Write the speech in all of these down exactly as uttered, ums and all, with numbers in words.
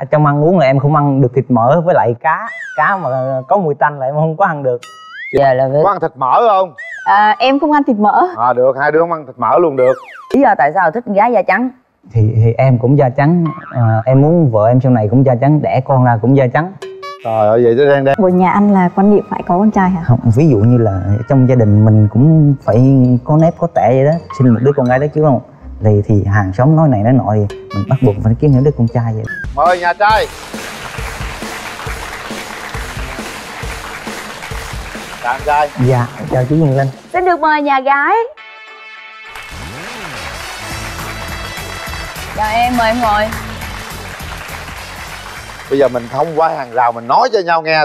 à, trong ăn uống là em không ăn được thịt mỡ với lại cá. Cá mà có mùi tanh là em không có ăn được. Dạ là với... Có ăn thịt mỡ không? À, em không ăn thịt mỡ. À được, hai đứa không ăn thịt mỡ luôn được. Lý do tại sao thích gái da trắng? Thì, thì em cũng da trắng à, em muốn vợ em sau này cũng da trắng, đẻ con ra cũng da trắng. Trời ơi, vậy chứ đang đang. Bộ nhà anh là quan niệm phải có con trai hả? Không, ví dụ như là trong gia đình mình cũng phải có nếp có tẻ vậy đó. Sinh một đứa con gái đó chứ không? Thì, thì hàng xóm nói này nói nọ thì mình bắt buộc phải kiếm những đứa con trai vậy. Mời nhà trai. Chào anh trai. Dạ, chào chú Quyền Linh. Xin được mời nhà gái. Chào em, mời em ngồi. Bây giờ mình thông qua hàng rào mình nói cho nhau nghe,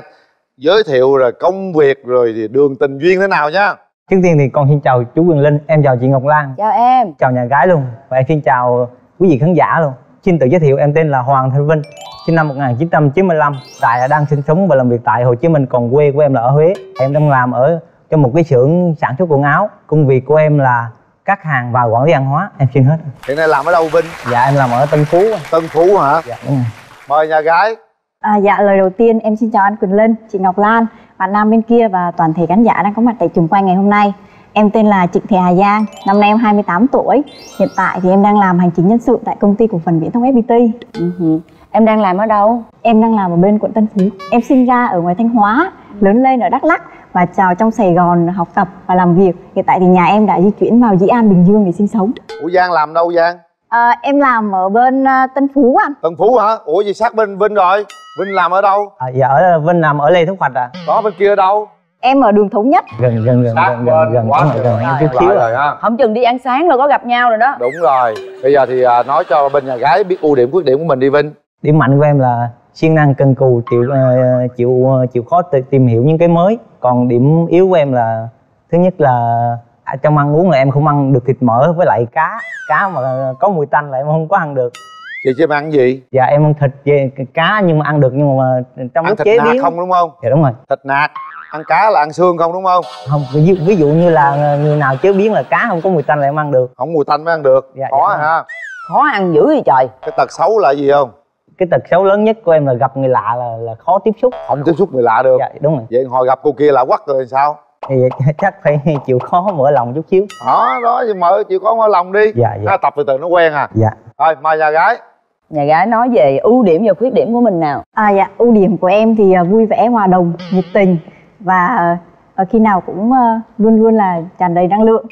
giới thiệu rồi công việc rồi thì đường tình duyên thế nào nhá. Trước tiên thì con xin chào chú Quyền Linh, em chào chị Ngọc Lan. Chào em. Chào nhà gái luôn. Và em xin chào quý vị khán giả luôn. Xin tự giới thiệu em tên là Hoàng Thanh Vinh, sinh năm một nghìn chín trăm chín mươi lăm, tại là đang sinh sống và làm việc tại Hồ Chí Minh, còn quê của em là ở Huế. Em đang làm ở trong một cái xưởng sản xuất quần áo. Công việc của em là cắt hàng và quản lý hàng hóa, em xin hết. Hiện nay làm ở đâu Vinh? Dạ em làm ở Tân Phú. Tân Phú hả? Dạ đúng rồi. Mời nhà gái. À, dạ lời đầu tiên em xin chào anh Quyền Linh, chị Ngọc Lan, bạn nam bên kia và toàn thể khán giả đang có mặt tại trường quay ngày hôm nay. Em tên là Trịnh Thị Hà Giang, năm nay em hai mươi tám tuổi. Hiện tại thì em đang làm hành chính nhân sự tại công ty cổ phần viễn thông ép pê tê. Uh-huh. Em đang làm ở đâu? Em đang làm ở bên quận Tân Phú. Em sinh ra ở ngoài Thanh Hóa, lớn lên ở Đắk Lắk và vào trong Sài Gòn học tập và làm việc. Hiện tại thì nhà em đã di chuyển vào Dĩ An, Bình Dương để sinh sống. Ủa Giang làm đâu Giang? À, em làm ở bên uh, Tân Phú anh. Tân Phú hả? Ủa gì sát bên Vinh rồi? Vinh làm ở đâu? À, dạ ở Vinh làm ở Lê Thúc Hoạch à. Có bên kia đâu? Em ở đường Thống Nhất. Gần gần gần sát gần gần gần quá gần chút xíu rồi ha. Không chừng đi ăn sáng rồi có gặp nhau rồi đó. Đúng rồi. Bây giờ thì uh, nói cho bên nhà gái biết ưu điểm khuyết điểm của mình đi Vinh. Điểm mạnh của em là siêng năng cần cù, chịu uh, chịu uh, chịu khó tìm hiểu những cái mới. Còn điểm yếu của em là thứ nhất là à, trong ăn uống là em không ăn được thịt mỡ với lại cá. Cá mà có mùi tanh là em không có ăn được. Chị chị em ăn gì? Dạ em ăn thịt cá nhưng mà ăn được, nhưng mà trong ăn lúc chế biến. Ăn thịt nạc không đúng không? Dạ đúng rồi. Thịt nạc. Ăn cá là ăn xương không đúng không? Không, ví, ví dụ như là người nào chế biến là cá không có mùi tanh là em ăn được. Không mùi tanh mới ăn được. Dạ, khó dạ, ha. Khó ăn dữ vậy trời. Cái tật xấu là gì không? Cái tật xấu lớn nhất của em là gặp người lạ là, là khó tiếp xúc. Không tiếp xúc người lạ được. Dạ đúng rồi. Vậy hồi gặp cô kia là quắt rồi sao? Thì chắc phải chịu khó mở lòng chút xíu. Đó, đó, mở chịu khó mở lòng đi. Dạ, dạ. À, tập từ từ nó quen à. Dạ. Thôi, mời nhà gái. Nhà gái nói về ưu điểm và khuyết điểm của mình nào. À dạ, ưu điểm của em thì vui vẻ, hòa đồng, nhiệt tình. Và khi nào cũng luôn luôn là tràn đầy năng lượng.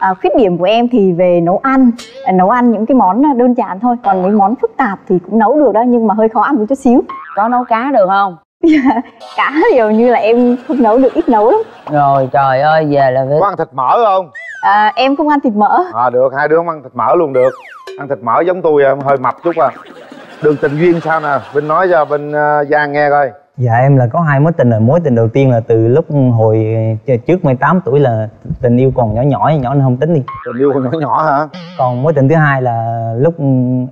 À, khuyết điểm của em thì về nấu ăn. Nấu ăn những cái món đơn giản thôi. Còn những món phức tạp thì cũng nấu được đó, nhưng mà hơi khó ăn một chút xíu. Có nấu cá được không? Yeah. Cả điều như là em không nấu được, ít nấu lắm. Rồi trời ơi, về là phải... Có ăn thịt mỡ không? À, em không ăn thịt mỡ. À được, hai đứa không ăn thịt mỡ luôn được. Ăn thịt mỡ giống tôi em hơi mập chút à. Đường tình duyên sao nè, Vinh nói cho bên uh, Giang nghe coi. Dạ em là có hai mối tình rồi. Mối tình đầu tiên là từ lúc hồi trước mười tám tuổi, là tình yêu còn nhỏ nhỏ, nhỏ nên không tính đi. Tình yêu còn nhỏ nhỏ hả? Còn mối tình thứ hai là lúc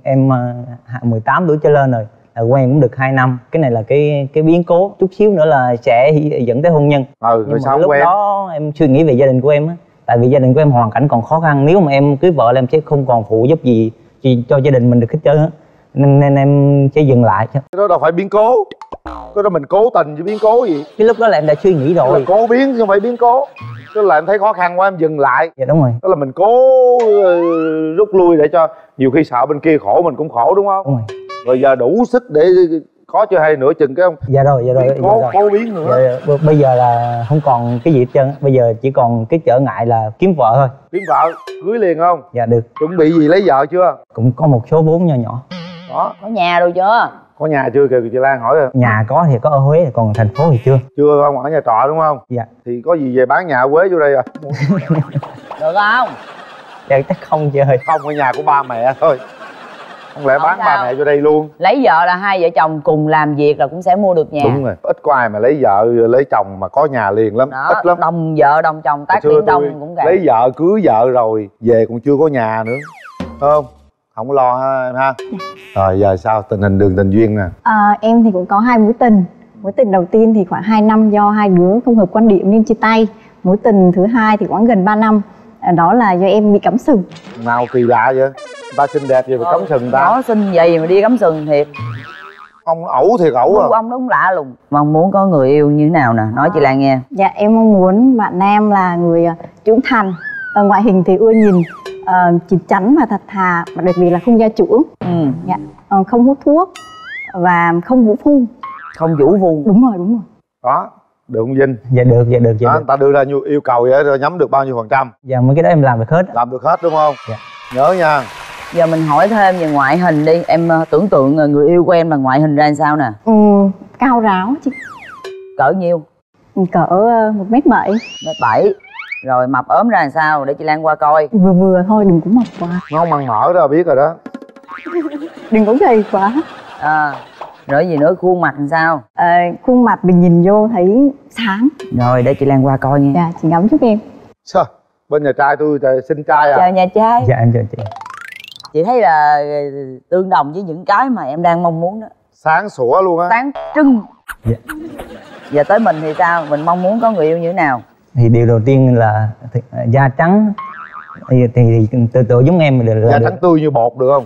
em uh, mười tám tuổi trở lên rồi. À, quen cũng được hai năm. Cái này là cái cái biến cố. Chút xíu nữa là sẽ dẫn tới hôn nhân. Ừ, nhưng mà lúc quen đó em suy nghĩ về gia đình của em á. Tại vì gia đình của em hoàn cảnh còn khó khăn. Nếu mà em cưới vợ là em sẽ không còn phụ giúp gì, gì cho gia đình mình được hết trơn á. Nên, nên em sẽ dừng lại. Cái đó đâu phải biến cố. Cái đó mình cố tình với biến cố gì. Cái lúc đó là em đã suy nghĩ rồi. Là cố biến chứ không phải biến cố. Tức là em thấy khó khăn quá em dừng lại. Dạ đúng rồi. Tức là mình cố rút lui để cho, nhiều khi sợ bên kia khổ mình cũng khổ đúng không? Đúng rồi. Rồi giờ đủ sức để có cho hai nửa chừng cái không? Dạ rồi, dạ rồi. Cố, dạ cố biến nữa. Dạ, bây giờ là không còn cái gì hết trơn. Bây giờ chỉ còn cái trở ngại là kiếm vợ thôi. Kiếm vợ, cưới liền không? Dạ được. Chuẩn bị gì lấy vợ chưa? Cũng có một số vốn nho nhỏ. Đó. Có nhà rồi chưa? Có nhà chưa kìa chị Lan hỏi rồi. Nhà có thì có ở Huế, còn thành phố thì chưa. Chưa không? Ở nhà trọ đúng không? Dạ. Thì có gì về bán nhà ở Huế vô đây rồi. Được không? Dạ chắc không chị ơi. Không, ở nhà của ba mẹ thôi. Không lẽ bán bà mẹ vô đây luôn. Lấy vợ là hai vợ chồng cùng làm việc là cũng sẽ mua được nhà. Đúng rồi. Ít có ai mà lấy vợ lấy chồng mà có nhà liền lắm. Đó, ít lắm. Đồng vợ đồng chồng tác biển đông cũng vậy. Lấy vợ cưới vợ rồi về còn chưa có nhà nữa. Không, không có lo ha em ha. Rồi giờ sao tình hình đường tình duyên nè? À, em thì cũng có hai mối tình. Mối tình đầu tiên thì khoảng hai năm do hai đứa không hợp quan điểm nên chia tay. Mối tình thứ hai thì khoảng gần ba năm. Đó là do em bị cắm sừng. Nào kỳ lạ vậy? Ta xinh đẹp gì mà cắm sừng ta? Nó xinh vậy mà đi cắm sừng thiệt. Ông ẩu thiệt ẩu à. Ông đúng lạ lùng. Mong muốn có người yêu như thế nào nè, nói chị Lan nghe. Dạ em mong muốn bạn nam là người trưởng thành, ở ngoại hình thì ưa nhìn, uh, chín chắn và thật thà, mà đặc biệt là không gia trưởng. Ừ. Dạ. uh, Không hút thuốc và không vũ phu. Không vũ phu. Đúng rồi, đúng rồi. Đó. Được không Vinh? Dạ được, dạ được, dạ đó, được. Ta đưa ra nhiều yêu cầu vậy rồi nhắm được bao nhiêu phần trăm? Dạ mấy cái đó em làm được hết. Làm được hết đúng không? Dạ. Nhớ nha. Giờ mình hỏi thêm về ngoại hình đi. Em tưởng tượng người yêu của em là ngoại hình ra sao nè? Ừ, cao ráo chị. Cỡ nhiêu? Cỡ một mét bảy. Một mét bảy. Rồi mập ốm ra làm sao để chị Lan qua coi. Vừa vừa thôi, đừng có mập quá. Ngon ăn mỡ ra biết rồi đó. Đừng có gầy quá. À, rồi gì nữa, khuôn mặt làm sao? À, khuôn mặt mình nhìn vô thấy sáng. Rồi để chị Lan qua coi nha. Dạ, chị ngắm giúp em. Sao? Bên nhà trai tôi xin trai à? Chào nhà trai. Dạ em chào chị. Chị thấy là tương đồng với những cái mà em đang mong muốn đó. Sáng sủa luôn á. Sáng trưng. Dạ. Giờ tới mình thì sao? Mình mong muốn có người yêu như thế nào? Thì điều đầu tiên là da trắng. Thì, thì tự tự giống em được. Da trắng tươi như bột được không?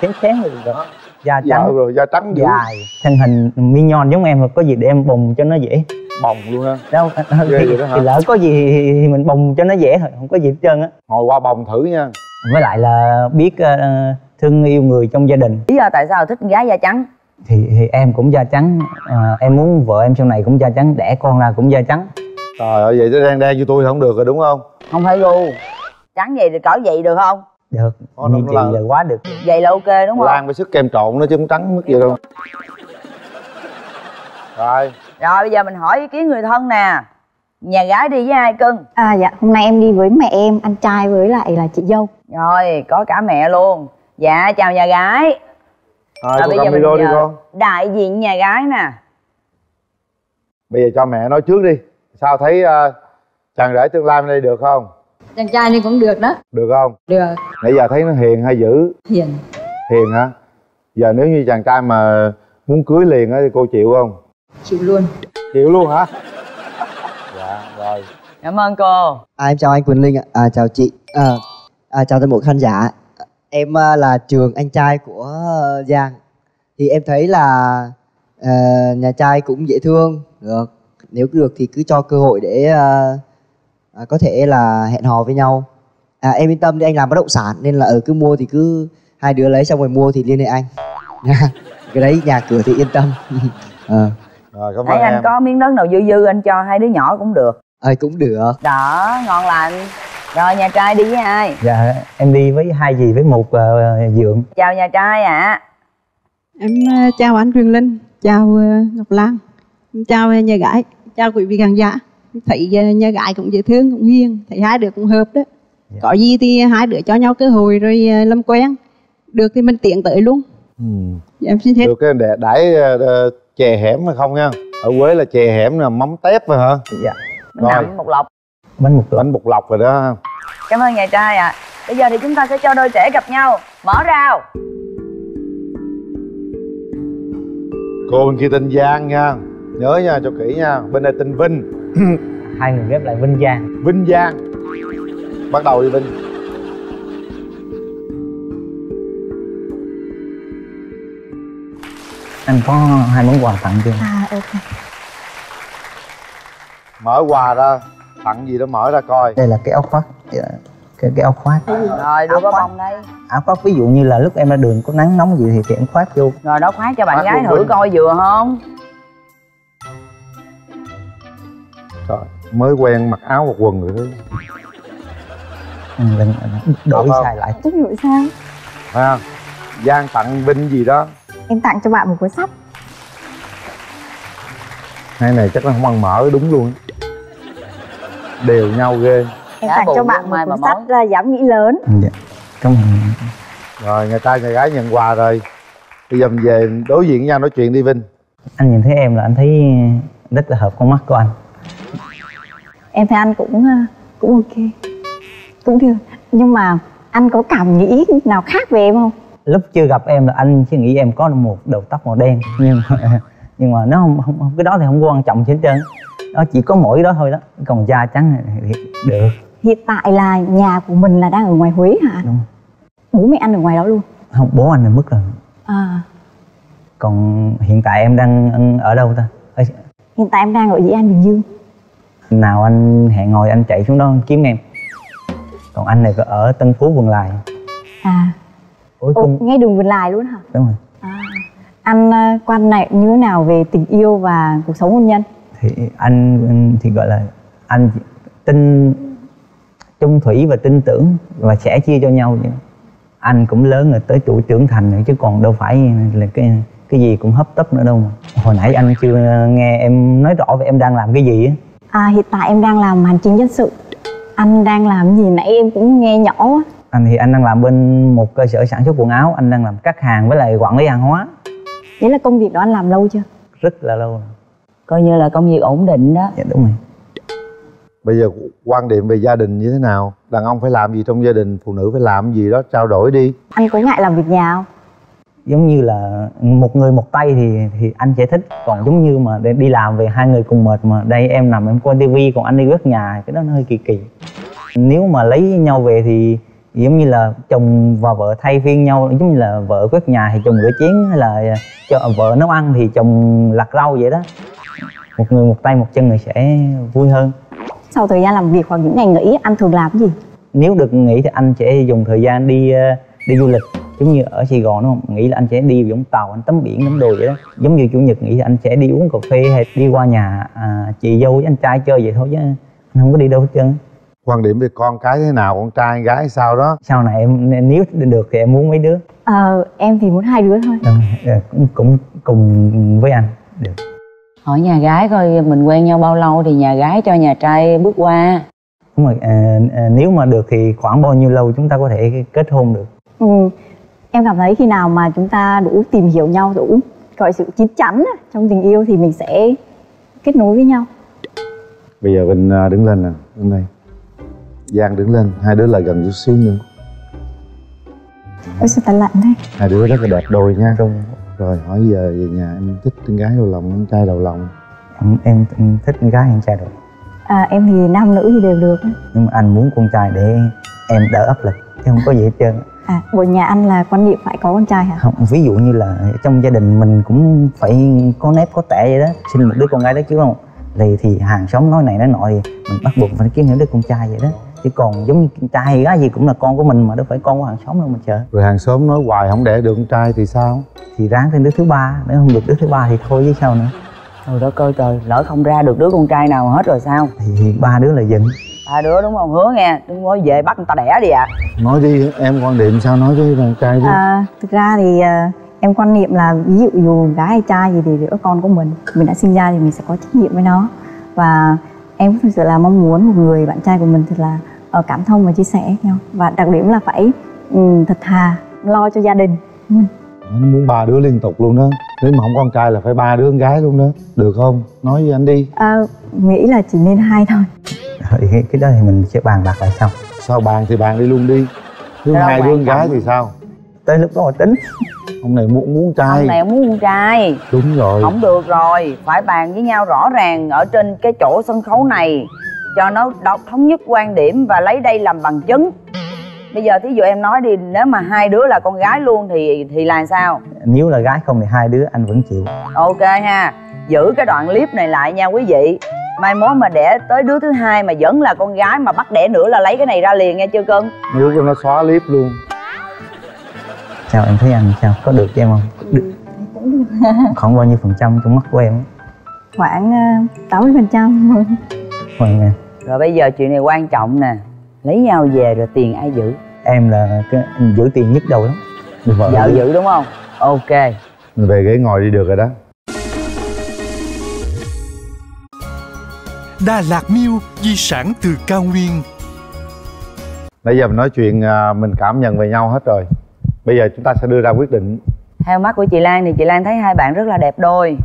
Chén chén được đó. Da trắng. Dạ, rồi da trắng dài. Thân hình mignon giống em, có gì để em bùng cho nó dễ. Bồng luôn ha. Đâu, thì, thì, thì lỡ có gì thì mình bồng cho nó dễ thôi, không có gì hết trơn á. Ngồi qua bồng thử nha. Với lại là biết uh, thương yêu người trong gia đình. Lý do tại sao thích gái da trắng? Thì, thì em cũng da trắng, uh, em muốn vợ em sau này cũng da trắng, đẻ con ra cũng da trắng. Trời ơi, vậy đen đen như tôi không được rồi đúng không? Không phải luôn. Trắng vậy thì cỡ vậy được không? Được, có như chị là... là quá được. Vậy là ok đúng không? Lan phải sức kem trộn nó chứ không trắng mất gì đâu. Rồi. Rồi bây giờ mình hỏi ý kiến người thân nè. Nhà gái đi với ai cưng? À dạ, hôm nay em đi với mẹ em, anh trai với lại là chị dâu. Rồi, có cả mẹ luôn. Dạ, chào nhà gái. Rồi, à, bây giờ mình đi con. Đại diện nhà gái nè. Bây giờ cho mẹ nói trước đi. Sao thấy uh, chàng rể tương lai bên đây được không? Chàng trai này cũng được đó. Được không? Được. Nãy giờ thấy nó hiền hay dữ? Hiền. Hiền hả? Giờ nếu như chàng trai mà muốn cưới liền á thì cô chịu không? Chịu luôn. Chịu luôn hả? Dạ, rồi. Cảm ơn cô. À, em chào anh Quyền Linh ạ. À, chào chị. À, à, chào toàn bộ khán giả. Em là Trường, anh trai của Giang. Thì em thấy là uh, nhà trai cũng dễ thương. Được. Nếu được thì cứ cho cơ hội để uh, có thể là hẹn hò với nhau. À, em yên tâm đi, anh làm bất động sản. Nên là ở cứ mua thì cứ hai đứa lấy xong rồi mua thì liên hệ anh. Cái đấy nhà cửa thì yên tâm. À. Rồi, cảm ơn em. Anh có miếng đất nào dư dư anh cho hai đứa nhỏ cũng được. Ờ à, cũng được. Đó, ngon lành. Rồi nhà trai đi với ai? Dạ, em đi với hai dì với một uh, dượng. Chào nhà trai ạ. À. Em uh, chào anh Quyền Linh, chào uh, Ngọc Lan, em chào uh, nhà gái, chào quý vị khán giả. Thấy uh, nhà gái cũng dễ thương, cũng hiền, thấy hai đứa cũng hợp đó. Dạ. Có gì thì hai đứa cho nhau cơ hội rồi uh, làm quen. Được thì mình tiện tới luôn. Ừ. Dạ, em xin hết. Được cái để đãi uh, chè hẻm hay không nha? Ở Quế là chè hẻm là mắm tép rồi hả? Dạ. Bánh bột lọc. Bánh bột lọc. Bánh bột lọc rồi đó. Cảm ơn nhà trai ạ. À. Bây giờ thì chúng ta sẽ cho đôi trẻ gặp nhau. Mở rào. Cô bên kia tên Giang nha. Nhớ nha, cho kỹ nha. Bên đây tên Vinh. Hai người ghép lại Vinh Giang. Vinh Giang. Bắt đầu đi Vinh. Anh có hai món quà tặng chưa? À, ok. Mở quà ra, tặng gì đó mở ra coi. Đây là cái áo khoác. Cái, cái áo khoác. Rồi, đưa có bông đây. Áo khoác ví dụ như là lúc em ra đường có nắng nóng gì thì, thì em khoác vô. Rồi đó khoác cho bạn khoác gái thử Vinh. Coi vừa không? Trời, mới quen mặc áo hoặc quần rồi đó. Ừ, đổi không? Xài lại. Chút nữa sao? Phải không? Giang tặng Vinh gì đó. Em tặng cho bạn một cuốn sách. Hai này chắc là không ăn mỡ đúng luôn. Đều nhau ghê. Em tặng cho bạn một cuốn sách là Dám Nghĩ Lớn. Dạ. Cảm ơn. Rồi người ta, người gái nhận quà rồi. Bây giờ mình về đối diện với nhau nói chuyện đi Vinh. Anh nhìn thấy em là anh thấy rất là hợp con mắt của anh. Em thấy anh cũng cũng ok. Cũng được. Nhưng mà anh có cảm nghĩ nào khác về em không? Lúc chưa gặp em là anh chỉ nghĩ em có một đầu tóc màu đen, nhưng mà, nhưng mà nó không, không cái đó thì không quan trọng trên trơn đó, chỉ có mỗi đó thôi đó, còn da trắng thì được. Hiện tại là nhà của mình là đang ở ngoài Huế hả? Đúng. Bố mẹ anh ở ngoài đó luôn? Không, bố anh ở mất rồi. À. Còn hiện tại em đang ở đâu ta? Ở... Hiện tại em đang ở Dĩ An, Bình Dương. Nào anh hẹn ngồi anh chạy xuống đó kiếm em. Còn anh này ở Tân Phú, Vườn Lài. À. Ủa, Ủa, không... ngay đường Vườn Lài luôn hả? Đúng rồi. À. Anh quan này như thế nào về tình yêu và cuộc sống hôn nhân? Thì anh thì gọi là anh tin chung thủy và tin tưởng và sẻ chia cho nhau. Anh cũng lớn rồi, tới tuổi trưởng thành rồi chứ còn đâu phải là cái cái gì cũng hấp tấp nữa đâu mà. Hồi nãy anh chưa nghe em nói rõ về em đang làm cái gì á. À, hiện tại em đang làm hành chính dân sự. Anh đang làm gì nãy em cũng nghe nhỏ á. Anh thì anh đang làm bên một cơ sở sản xuất quần áo, anh đang làm cắt hàng với lại quản lý hàng hóa. Vậy là công việc đó anh làm lâu chưa? Rất là lâu rồi. Coi như là công việc ổn định đó. Dạ đúng rồi. Bây giờ quan điểm về gia đình như thế nào? Đàn ông phải làm gì trong gia đình, phụ nữ phải làm gì đó, trao đổi đi. Anh có ngại làm việc nhà không? Giống như là một người một tay thì thì anh sẽ thích. Còn giống như mà để đi làm về hai người cùng mệt mà đây em nằm em coi tivi còn anh đi quét nhà, cái đó nó hơi kỳ kỳ. Nếu mà lấy nhau về thì giống như là chồng và vợ thay phiên nhau, giống như là vợ quét nhà thì chồng rửa chén, hay là cho vợ nấu ăn thì chồng lặt rau vậy đó. Một người một tay một chân thì sẽ vui hơn. Sau thời gian làm việc hoặc những ngày nghỉ anh thường làm gì? Nếu được nghỉ thì anh sẽ dùng thời gian đi đi du lịch. Giống như ở Sài Gòn đúng không? Nghĩ là anh sẽ đi Vũng Tàu, anh tắm biển, tắm đồ vậy đó. Giống như chủ nhật nghỉ thì anh sẽ đi uống cà phê hay đi qua nhà à, chị dâu với anh trai chơi vậy thôi chứ anh không có đi đâu hết trơn. Quan điểm về con cái thế nào, con trai gái sao đó? Sau này em nếu được thì em muốn mấy đứa? Ờ, à, em thì muốn hai đứa thôi. Được, cũng, cũng cùng với anh được. Hỏi nhà gái coi mình quen nhau bao lâu thì nhà gái cho nhà trai bước qua. Đúng rồi, à, à, nếu mà được thì khoảng bao nhiêu lâu chúng ta có thể kết hôn được? Ừ. Em cảm thấy khi nào mà chúng ta đủ tìm hiểu nhau, đủ gọi sự chín chắn trong tình yêu thì mình sẽ kết nối với nhau. Bây giờ Vinh đứng lên nè, đứng đây. Giang đứng lên, hai đứa lại gần chút xíu nữa. Ôi sao ta lạnh thế? Hai đứa rất là đẹp đôi nha. Đúng. Rồi hỏi giờ về nhà em thích con gái đầu lòng, con trai đầu lòng? Em, em, em thích con gái, con trai đầu lòng. À, em thì nam nữ thì đều được. Nhưng mà anh muốn con trai để em đỡ áp lực, chứ không có gì hết trơn. À, bởi nhà anh là quan niệm phải có con trai hả? Không, ví dụ như là trong gia đình mình cũng phải có nếp có tẻ vậy đó. Sinh một đứa con gái đó chứ không? Thì, thì hàng xóm nói này nói nọ thì mình bắt buộc phải kiếm những đứa con trai vậy đó. Chứ còn giống như con trai hay gái gì cũng là con của mình mà, đâu phải con của hàng xóm đâu mà chờ. Rồi hàng xóm nói hoài không đẻ được con trai thì sao? Thì ráng thêm đứa thứ ba, nếu không được đứa thứ ba thì thôi chứ sao nữa. Trời đất ơi trời, lỡ không ra được đứa con trai nào hết rồi sao? Thì ba đứa là dừng. Ba đứa đúng không? Hứa nghe, đừng nói về bắt người ta đẻ đi ạ. À. Nói đi, em quan niệm sao, nói với con trai đi. À, thực ra thì à, em quan niệm là ví dụ dù gái hay trai gì thì đứa con của mình, mình đã sinh ra thì mình sẽ có trách nhiệm với nó. Và em cũng thực sự là mong muốn một người bạn trai của mình thật là cảm thông và chia sẻ nhau. Và đặc điểm là phải um, thật thà, lo cho gia đình. Ừ. Nó muốn ba đứa liên tục luôn đó. Nếu mà không có con trai là phải ba đứa con gái luôn đó. Được không? Nói với anh đi. À, nghĩ là chỉ nên hai thôi. Cái, cái đó thì mình sẽ bàn bạc lại sau. Sao bàn thì bàn đi luôn đi. Nếu hai đứa con gái thì sao? Tới lúc đó tính. Ông này muốn muốn trai. Ông này muốn con trai. Đúng rồi. Không được rồi. Phải bàn với nhau rõ ràng ở trên cái chỗ sân khấu này cho nó độc thống nhất quan điểm và lấy đây làm bằng chứng. Bây giờ thí dụ em nói đi, nếu mà hai đứa là con gái luôn thì thì là sao? Nếu là gái không thì hai đứa anh vẫn chịu. Ok ha. Giữ cái đoạn clip này lại nha quý vị. Mai mốt mà đẻ tới đứa thứ hai mà vẫn là con gái mà bắt đẻ nữa là lấy cái này ra liền nghe chưa cưng? Nếu cho nó xóa clip luôn. Sao em thấy anh sao? Có được cho em không? Được. Khoảng bao nhiêu phần trăm trong mắt của em? Khoảng tám mươi phần trăm. Rồi bây giờ chuyện này quan trọng nè. Lấy nhau về rồi tiền ai giữ? Em là cái, em giữ tiền nhức đầu lắm. Vợ, vợ giữ đúng không? Ok. Về ghế ngồi đi được rồi đó. Đà Lạt Miêu, di sản từ cao nguyên. Nãy giờ mình nói chuyện mình cảm nhận về nhau hết rồi. Bây giờ chúng ta sẽ đưa ra quyết định. Theo mắt của chị Lan thì chị Lan thấy hai bạn rất là đẹp đôi.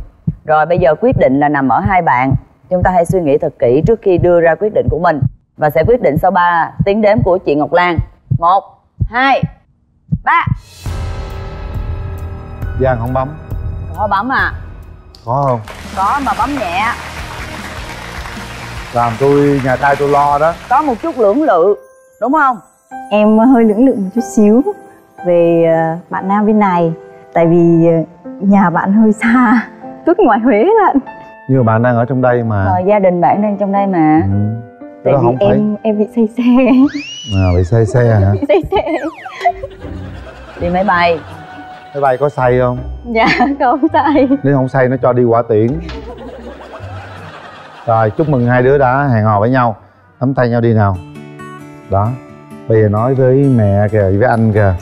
Rồi bây giờ quyết định là nằm ở hai bạn. Chúng ta hãy suy nghĩ thật kỹ trước khi đưa ra quyết định của mình. Và sẽ quyết định sau ba tiếng đếm của chị Ngọc Lan. Một, hai, ba. Giang không bấm. Có bấm à? Có không? Có mà bấm nhẹ. Làm tôi, nhà trai tôi lo đó. Có một chút lưỡng lự, đúng không? Em hơi lưỡng lự một chút xíu về bạn nam bên này. Tại vì Nhà bạn hơi xa, tức ngoài Huế lận. Nhưng mà bạn đang ở trong đây mà. Ờ, gia đình bạn đang trong đây mà. Ừ. Tại vì em phải... em bị say xe. À, bị say xe hả? Bị say xe. Đi máy bay. Máy bay có say không? Dạ không say. Nếu không say nó cho đi quả tiễn. Rồi, chúc mừng hai đứa đã hẹn hò với nhau. Nắm tay nhau đi nào. Đó. Bây giờ nói với mẹ kìa, với anh kìa.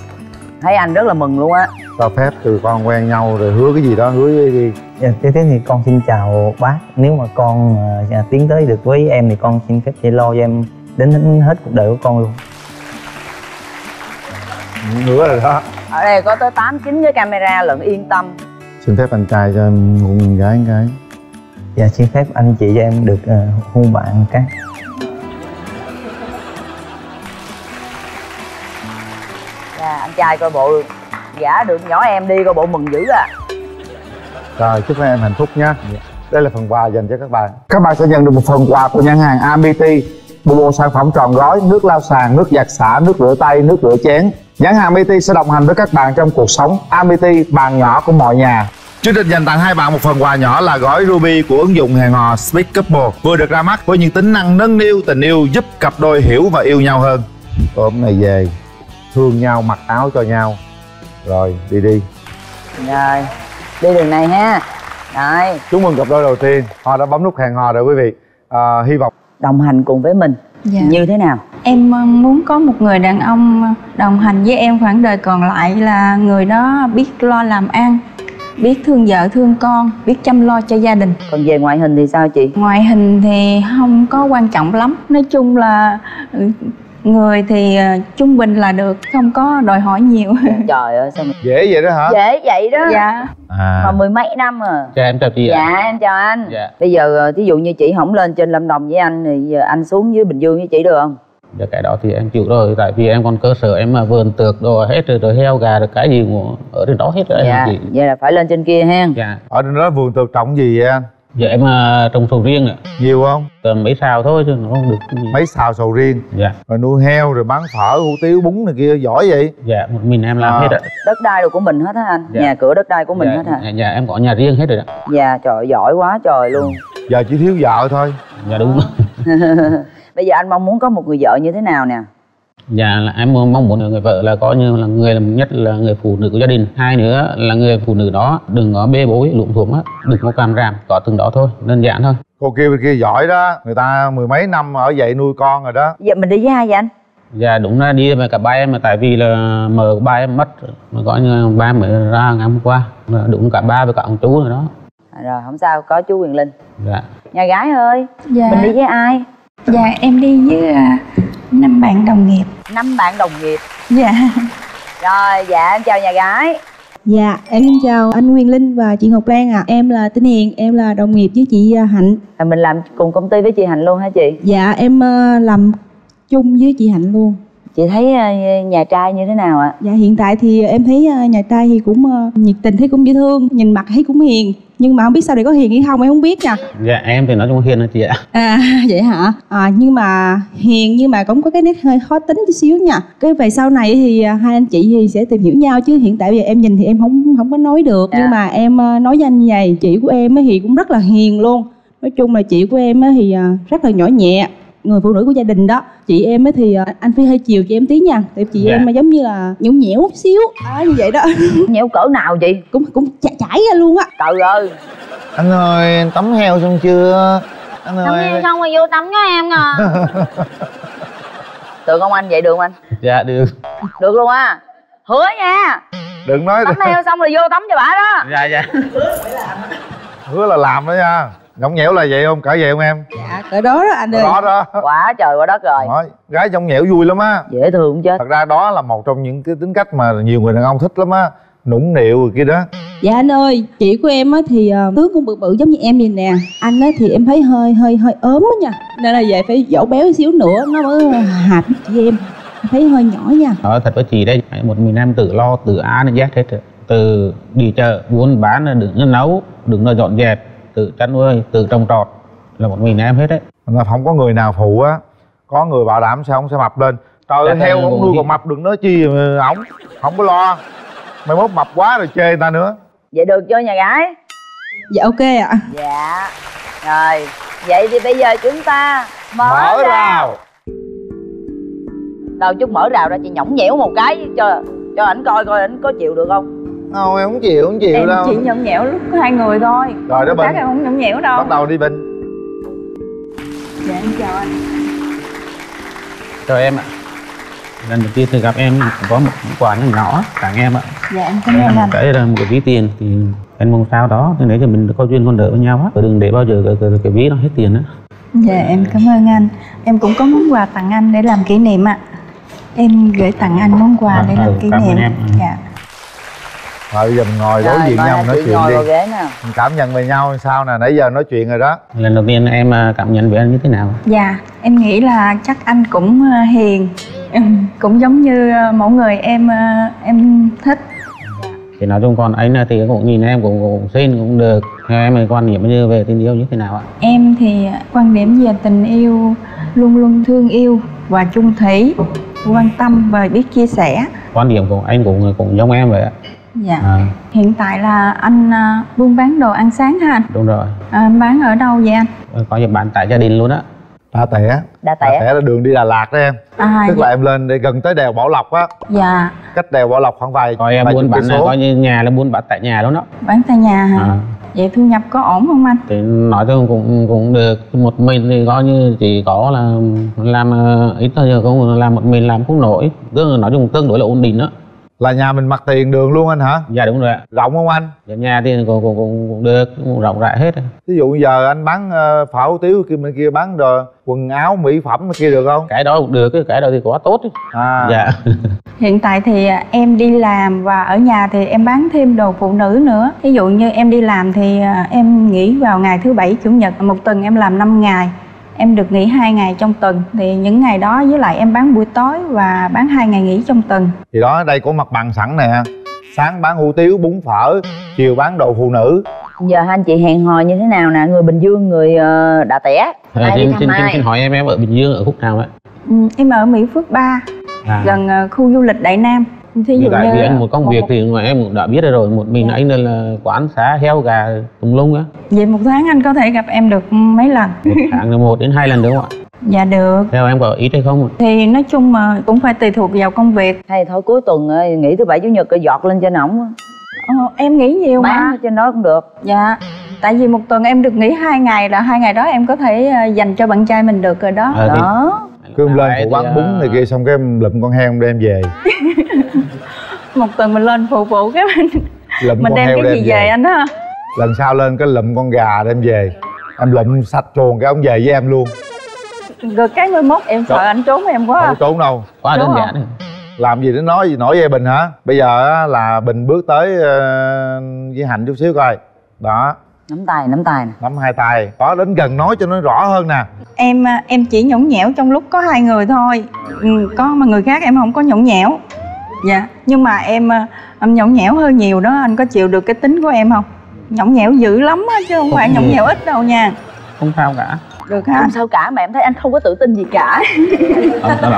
Thấy anh rất là mừng luôn á. Cho phép từ con quen nhau rồi hứa cái gì đó, hứa với đi. Dạ, thế thì con xin chào bác. Nếu mà con à, tiến tới được với em thì con xin phép sẽ lo cho em đến hết cuộc đời của con luôn. Hứa rồi đó. Ở đây có tới tám chín với camera lận, yên tâm. Xin phép anh trai cho em hôn gái cái. Dạ, xin phép anh chị cho em được uh, hôn bạn cái. Dạ, anh trai coi bộ giả được nhỏ em đi coi bộ mừng dữ à. Rồi, chúc em hạnh phúc nha. Đây là phần quà dành cho các bạn. Các bạn sẽ nhận được một phần quà của nhãn hàng Amity, một bộ sản phẩm trọn gói nước lau sàn, nước giặt xả, nước rửa tay, nước rửa chén. Nhãn hàng Amity sẽ đồng hành với các bạn trong cuộc sống. Amity, bàn nhỏ của mọi nhà. Chương trình dành tặng hai bạn một phần quà nhỏ là gói Ruby của ứng dụng hẹn hò Speak Couple vừa được ra mắt với những tính năng nâng niu tình yêu, giúp cặp đôi hiểu và yêu nhau hơn. Hôm nay về thương nhau, mặc áo cho nhau. Rồi, đi đi. Rồi, đi đường này ha. Rồi. Chúc mừng cặp đôi đầu tiên. Họ đã bấm nút hẹn hò rồi quý vị. À, hy vọng đồng hành cùng với mình. Dạ. Như thế nào? Em muốn có một người đàn ông đồng hành với em khoảng đời còn lại, là người đó biết lo làm ăn, biết thương vợ thương con, biết chăm lo cho gia đình. Còn về ngoại hình thì sao chị? Ngoại hình thì không có quan trọng lắm. Nói chung là người thì trung bình là được, không có đòi hỏi nhiều. Trời ơi sao mà... dễ vậy đó hả? Dễ vậy đó. Dạ. À. Mà mười mấy năm à. Chào em, chào chị ạ. Dạ em chào anh. Dạ. Bây giờ thí dụ như chị không lên trên Lâm Đồng với anh thì giờ anh xuống dưới Bình Dương với chị được không? Dạ cái đó thì em chịu rồi, tại vì em còn cơ sở em mà vườn tược đồ hết rồi, rồi heo gà được cái gì ngủ ở trên đó hết rồi. Dạ. Em vậy là phải lên trên kia hen. Dạ. Ở trên đó vườn tược trồng gì vậy anh? Dạ em trồng sầu riêng ạ. Nhiều không? Tầm mấy xào thôi chứ nó không được. Mấy xào sầu riêng. Dạ. Rồi nuôi heo rồi bán phở, hủ tiếu, bún này kia, giỏi vậy. Dạ một mình em làm à. Hết ạ. Đất đai rồi của mình hết hả anh? Dạ. Nhà cửa đất đai của mình dạ, hết hả? Dạ, dạ em có nhà riêng hết rồi đó. Dạ trời ơi, giỏi quá trời luôn. Giờ chỉ thiếu vợ thôi. Dạ đúng. Bây giờ anh mong muốn có một người vợ như thế nào nè? Dạ là em mong muốn người vợ là có như là người nhất là người phụ nữ của gia đình. Hai nữa là người phụ nữ đó đừng có bê bối luộm thuộm á, đừng có càm ràm, có từng đó thôi, đơn giản thôi. Cô kia bên kia giỏi đó, người ta mười mấy năm ở vậy nuôi con rồi đó. Vậy mình đi với ai vậy anh? Dạ đúng là đi mà cả ba em, mà tại vì là mờ ba em mất, mà có như ba em mới ra ngày hôm qua, đúng cả ba với cả ông chú rồi đó. À, rồi không sao, có chú Quyền Linh. Dạ. Nhà gái ơi, dạ. Mình đi với ai? Dạ em đi với năm bạn đồng nghiệp. Năm bạn đồng nghiệp. Dạ. Rồi dạ em chào nhà gái. Dạ em xin chào anh Quyền Linh và chị Ngọc Lan ạ. À. Em là Tinh Hiền, em là đồng nghiệp với chị Hạnh. À, mình làm cùng công ty với chị Hạnh luôn hả chị? Dạ em làm chung với chị Hạnh luôn. Chị thấy nhà trai như thế nào ạ? Dạ hiện tại thì em thấy nhà trai thì cũng nhiệt tình, thấy cũng dễ thương, nhìn mặt thấy cũng hiền. Nhưng mà không biết sau này có hiền hay không, em không biết nha. Dạ em thì nói chung hiền hả chị ạ? À vậy hả? À, nhưng mà hiền nhưng mà cũng có cái nét hơi khó tính chút xíu nha. Cái về sau này thì hai anh chị thì sẽ tìm hiểu nhau, chứ hiện tại bây giờ em nhìn thì em không không có nói được. Dạ. Nhưng mà em nói với anh như vậy, chị của em thì cũng rất là hiền luôn. Nói chung là chị của em thì rất là nhỏ nhẹ, người phụ nữ của gia đình đó. Chị em ấy thì anh Phi hơi chiều chị em tí nha, tại chị dạ. em mà giống như là nhũng nhẽo xíu à, như vậy đó. Nhẽo cỡ nào chị? Cũng cũng chảy ra luôn á. Trời ơi. Anh ơi em tắm heo xong chưa? Anh tắm ơi. Heo xong rồi vô tắm với em à. Được không anh, vậy được không anh? Dạ được. Được luôn á. Hứa nha. Đừng nói tắm heo xong rồi vô tắm cho bả đó. Dạ dạ. Hứa là làm đó nha. Nhõng nhẽo là vậy không? Cỡ vậy không em? Dạ, cỡ đó đó anh ơi. Đó đó. Quá trời quá đất rồi. Nói, gái nhõng nhẽo vui lắm á. Dễ thương không chứ. Thật ra đó là một trong những cái tính cách mà nhiều người đàn ông thích lắm á. Nũng nịu rồi kia đó. Dạ anh ơi, chị của em á thì uh, tướng cũng bự bự giống như em vậy nè. Anh á thì em thấy hơi hơi hơi ốm á nha. Nên là về phải dỗ béo xíu nữa nó mới hợp với chị em. Em thấy hơi nhỏ nha. Ờ, thật với chị đây, một mình em tự lo từ A đến Z hết rồi. Từ đi chợ, buôn bán, đừng nấu, đừng lo dọn dẹp, tự chăn nuôi, tự trồng trọt là một mình em hết đấy. Là không có người nào phụ á, có người bảo đảm sao ông sẽ mập lên. Trời ơi, heo ông nuôi còn mập đừng nói chi ổng, không có lo. Mai mốt mập quá rồi chê người ta nữa. Vậy được chưa nhà gái? Dạ ok ạ. Dạ. Rồi, vậy thì bây giờ chúng ta mở, mở rào. rào Đâu chút mở rào ra chị nhõng nhẽo một cái cho cho ảnh coi coi ảnh có chịu được không. Không, em không chịu, không chịu em đâu. Em chỉ nhõng nhẽo lúc hai người thôi. Rồi đó Bình. Các em không nhõng nhẽo đâu. Bắt đầu đi Bình. Dạ em chào anh. Chào em ạ. Lần đầu tiên tôi gặp em có một quà nhỏ nhỏ tặng em ạ. Dạ em cảm ơn anh. Cái là một cái ví tiền thì anh mong sao đó thì nãy giờ mình có duyên con nợ với nhau á, đừng để bao giờ cái, cái ví nó hết tiền á. Dạ em cảm ơn anh. Em cũng có món quà tặng anh để làm kỷ niệm ạ. Em gửi tặng anh món quà à, để làm kỷ niệm. Dạ. Rồi bây giờ mình ngồi đối diện nhau nói chuyện đi. Mình cảm nhận về nhau sao nè, nãy giờ nói chuyện rồi đó. Lần đầu tiên em cảm nhận về anh như thế nào? Dạ, em nghĩ là chắc anh cũng hiền. Em cũng giống như mẫu người em em thích. Thì nói chung còn anh thì cũng nhìn em cũng, cũng xin cũng được. Em thì quan điểm như về tình yêu như thế nào ạ? Em thì quan điểm về tình yêu luôn luôn thương yêu và chung thủy, quan tâm và biết chia sẻ. Quan điểm của anh cũng cũng giống em vậy ạ. Dạ. À. Hiện tại là anh buôn bán đồ ăn sáng hả anh? Đúng rồi. À, bán ở đâu vậy anh? Có những bạn tại gia đình luôn á. Đạ Tẻh. Đạ Tẻh là đường đi Đà Lạt đó em. À, tức dạ. là em lên để gần tới đèo Bảo Lộc á. Dạ. Cách đèo Bảo Lộc khoảng vài. Coi em buôn bán này, coi như nhà là buôn bán tại nhà đó đó. Bán tại nhà hả? À. Vậy thu nhập có ổn không anh? Thì nói chung cũng cũng được, một mình thì coi như chỉ có là làm ít thôi, giờ cũng làm một mình làm cũng nổi, tức là nói chung tương đối là ổn định đó. Là nhà mình mặt tiền đường luôn anh hả? Dạ đúng rồi ạ. Rộng không anh? Dạ nhà thì cũng, cũng, cũng được, cũng rộng rãi hết. Ví dụ giờ anh bán phở hủ tiếu kia bên kia, bán đồ quần áo mỹ phẩm bên kia được không? Cái đó cũng được, cái đó thì quá tốt. À. Dạ. Hiện tại thì em đi làm và ở nhà thì em bán thêm đồ phụ nữ nữa. Ví dụ như em đi làm thì em nghỉ vào ngày thứ bảy, chủ nhật. Một tuần em làm năm ngày, em được nghỉ hai ngày trong tuần. Thì những ngày đó với lại em bán buổi tối và bán hai ngày nghỉ trong tuần. Thì đó, đây có mặt bằng sẵn nè. Sáng bán hủ tiếu, bún phở, chiều bán đồ phụ nữ. Giờ hai anh chị hẹn hò như thế nào nè? Người Bình Dương, người uh, Đạ Tẻh. Ai đi thăm ai? Xin hỏi em, em ở Bình Dương ở khúc nào ạ? Ừ, em ở Mỹ Phước ba, à. gần uh, khu du lịch Đại Nam. Thí dụ tại vì anh một công một... việc thì mà em cũng đã biết rồi, một mình dạ. anh nên là quán xá heo gà tùm lum á. Vậy một tháng anh có thể gặp em được mấy lần? Một tháng là một đến hai lần được không ạ? Dạ được. Theo em có ít hay không? Thì nói chung mà cũng phải tùy thuộc vào công việc. Hay thôi cuối tuần nghỉ thứ bảy chủ nhật rồi giọt lên trên ổng. Ờ, em nghỉ nhiều bán mà trên đó cũng được. Dạ. Tại vì một tuần em được nghỉ hai ngày là hai ngày đó em có thể dành cho bạn trai mình được rồi đó. À, đó. Thì... cứ em lên phụ bán à... bún này kia xong cái em lụm con heo đem về. Một tuần mình lên phụ vụ cái mình lụm mình con đem heo cái đem gì về, về anh ha. Lần sau lên cái lụm con gà đem về, em lụm sạch chuồng cái ông về với em luôn. Rồi cái mới mốt em sợ Đó. Anh trốn em quá. Không trốn đâu, quá đơn giản. Làm gì để nói gì nổi với Bình hả? Bây giờ là Bình bước tới với Hạnh chút xíu coi. Đó. Nắm tay, nắm tay nè. Nắm hai tay. Đó, đến gần nói cho nó rõ hơn nè. Em em chỉ nhõng nhẽo trong lúc có hai người thôi. Có mà người khác em không có nhõng nhẽo. Dạ. Nhưng mà em em nhõng nhẽo hơn nhiều đó. Anh có chịu được cái tính của em không? Nhõng nhẽo dữ lắm á, chứ không phải nhõng nhẽo ít đâu nha. Không sao cả. Được hả? Không sao cả, mà em thấy anh không có tự tin gì cả.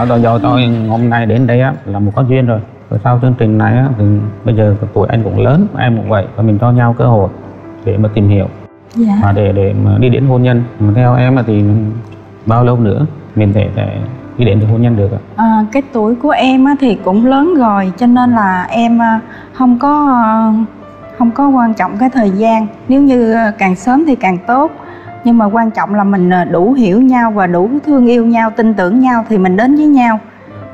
Tôi giờ tôi hôm nay đến đây á là một có duyên rồi. Rồi sau chương trình này á thì bây giờ tuổi anh cũng lớn, em cũng vậy, và mình cho nhau cơ hội để mà tìm hiểu dạ. và để để mà đi đến hôn nhân. Mà theo em là thì bao lâu nữa mình thể, thể đi đến được hôn nhân được ạ? À, cái tuổi của em á thì cũng lớn rồi, cho nên là em không có không có quan trọng cái thời gian. Nếu như càng sớm thì càng tốt. Nhưng mà quan trọng là mình đủ hiểu nhau và đủ thương yêu nhau, tin tưởng nhau thì mình đến với nhau.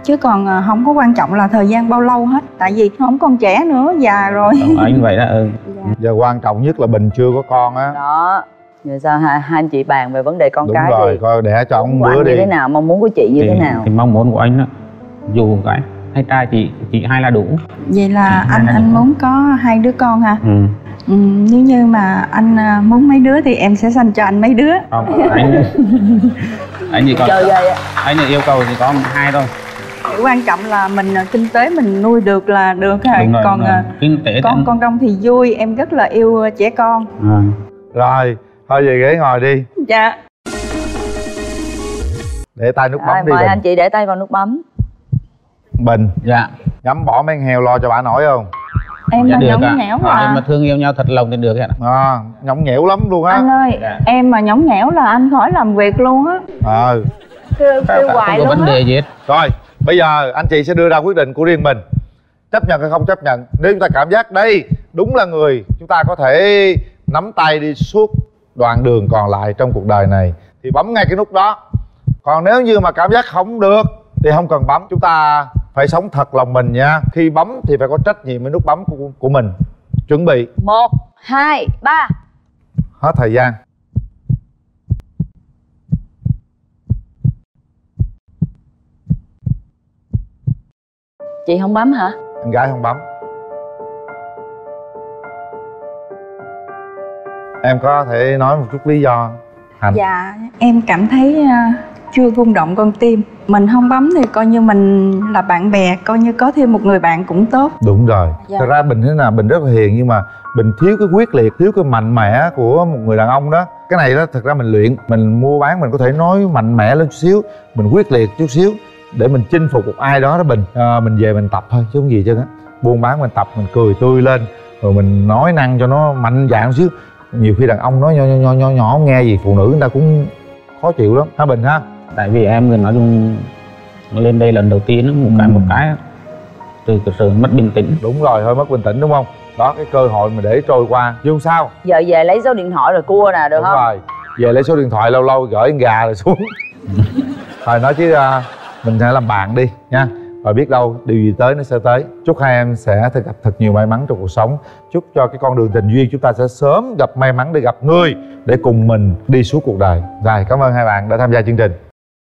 Chứ còn không có quan trọng là thời gian bao lâu hết. Tại vì không còn trẻ nữa, già rồi. Đúng, anh vậy đó, ừ. Dạ. Giờ quan trọng nhất là Bình chưa có con á. Đó. Đó, giờ sao hai, hai anh chị bàn về vấn đề con. Đúng cái rồi, thì coi đẻ cho ông bữa đi. Như thế nào, mong muốn của chị như thì, thế nào? Thì mong muốn của anh á, dù cái hay trai chị, chị hai là đủ. Vậy là à, anh anh muốn có hai đứa con hả? Ừ. Ừ, nếu như mà anh muốn mấy đứa thì em sẽ sanh cho anh mấy đứa. Không, anh anh gì còn anh yêu cầu thì có hai thôi. Quan trọng là mình kinh tế mình nuôi được là được rồi, rồi còn kinh tế con anh... con đông thì vui, em rất là yêu trẻ con. À. Rồi thôi về ghế ngồi đi. Dạ. Để tay nước bấm đi. Mời anh chị để tay vào nước bấm. Bình. Dạ. Nhắm bỏ mấy con heo lo cho bà nổi không? em dạ nhõng à. Nhẽo à. Em mà thương yêu nhau thật lòng thì được hả? À, nhõng nhẽo lắm luôn á anh ơi. Dạ. Em mà nhõng nhẽo là anh khỏi làm việc luôn á. Ờ kêu kêu hoài luôn vấn đề gì hết. Rồi bây giờ anh chị sẽ đưa ra quyết định của riêng mình, chấp nhận hay không chấp nhận. Nếu chúng ta cảm giác đây đúng là người chúng ta có thể nắm tay đi suốt đoạn đường còn lại trong cuộc đời này thì bấm ngay cái nút đó. Còn nếu như mà cảm giác không được thì không cần bấm. Chúng ta phải sống thật lòng mình nha. Khi bấm thì phải có trách nhiệm với nút bấm của, của mình. Chuẩn bị một, hai, ba. Hết thời gian. Chị không bấm hả? Em gái không bấm. Em có thể nói một chút lý do Hạnh? Dạ, em cảm thấy chưa rung động con tim. Mình không bấm thì coi như mình là bạn bè, coi như có thêm một người bạn cũng tốt. Đúng rồi. Dạ. Thật ra Bình thế nào, Bình rất là hiền nhưng mà Bình thiếu cái quyết liệt, thiếu cái mạnh mẽ của một người đàn ông đó. Cái này đó thật ra mình luyện, mình mua bán mình có thể nói mạnh mẽ lên chút xíu, mình quyết liệt chút xíu để mình chinh phục một ai đó đó Bình. À, mình về mình tập thôi chứ không gì chứ á. Buôn bán mình tập, mình cười tươi lên rồi mình nói năng cho nó mạnh dạn xíu. Nhiều khi đàn ông nói nhỏ nhỏ nhỏ nhỏ không nghe gì, phụ nữ người ta cũng khó chịu lắm hả Bình ha? Tại vì em thì nói chung lên đây lần đầu tiên một cái ừ. một cái từ từ sự mất bình tĩnh. Đúng rồi, hơi mất bình tĩnh đúng không? Đó, cái cơ hội mà để trôi qua chứ sao. Giờ về lấy số điện thoại rồi cua nè, được đúng không? Đúng rồi, về lấy số điện thoại lâu lâu gửi gà rồi xuống. Thôi nói chứ mình sẽ làm bạn đi nha. Và biết đâu điều gì tới nó sẽ tới. Chúc hai em sẽ gặp thật nhiều may mắn trong cuộc sống. Chúc cho cái con đường tình duyên chúng ta sẽ sớm gặp may mắn để gặp người để cùng mình đi suốt cuộc đời. Rồi, cảm ơn hai bạn đã tham gia chương trình.